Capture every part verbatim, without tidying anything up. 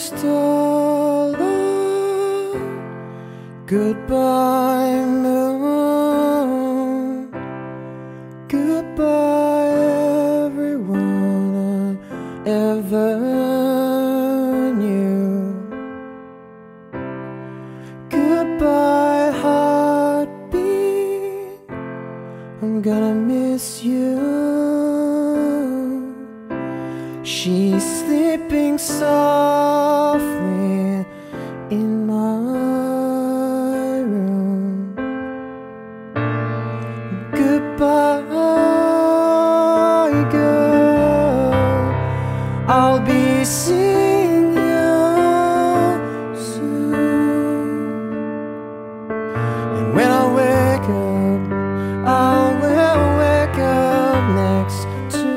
just alone. Goodbye moon, goodbye everyone I ever knew. Goodbye heartbeat, I'm gonna miss you. She's sleeping softly in my room. Goodbye, girl, I'll be seeing you soon. And when I wake up, I will wake up next to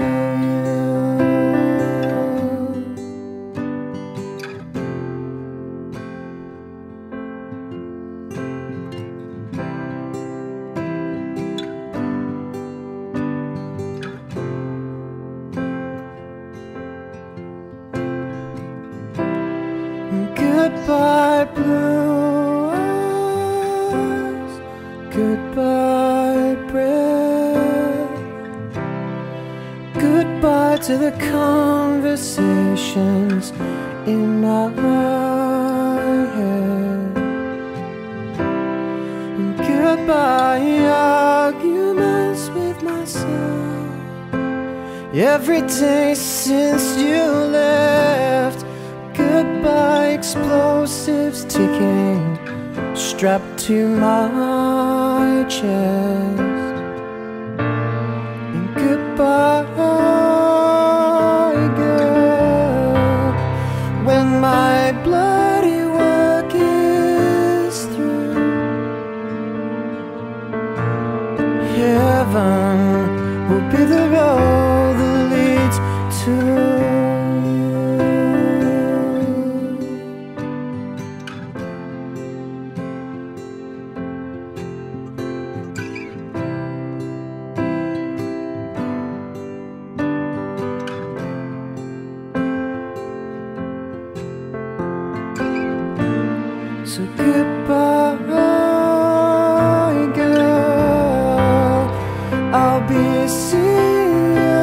goodbye blue eyes, goodbye breath, goodbye to the conversations in my head, and goodbye arguments with myself every day since you left. Goodbye explosives ticking, strapped to my chest. And goodbye, girl, when my bloody work is through. Heaven will be the road that leads to so goodbye, girl, I'll be seeing you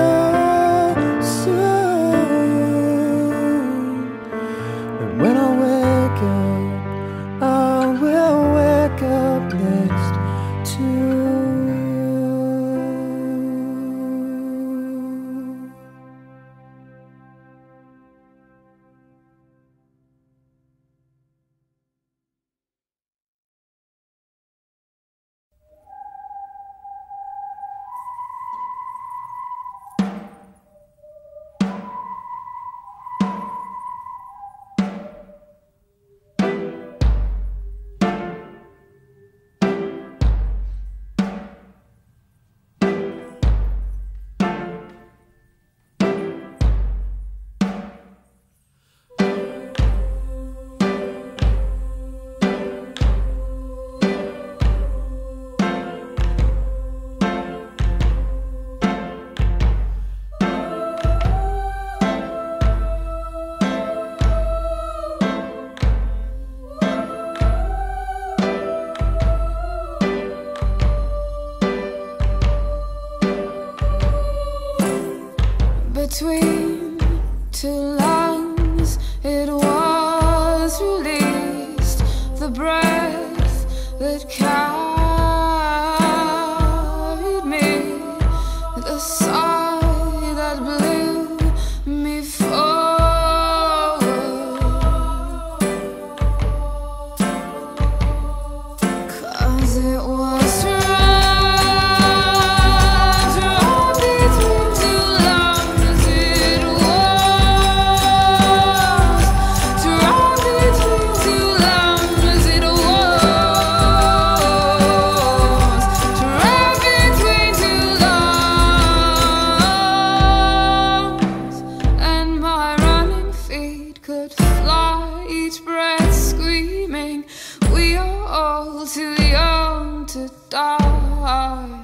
soon. And when I wake up, I will wake up next to you. Between two lungs, it was released, the breath that carried me, the sigh that blew me forward, 'cause it was to die.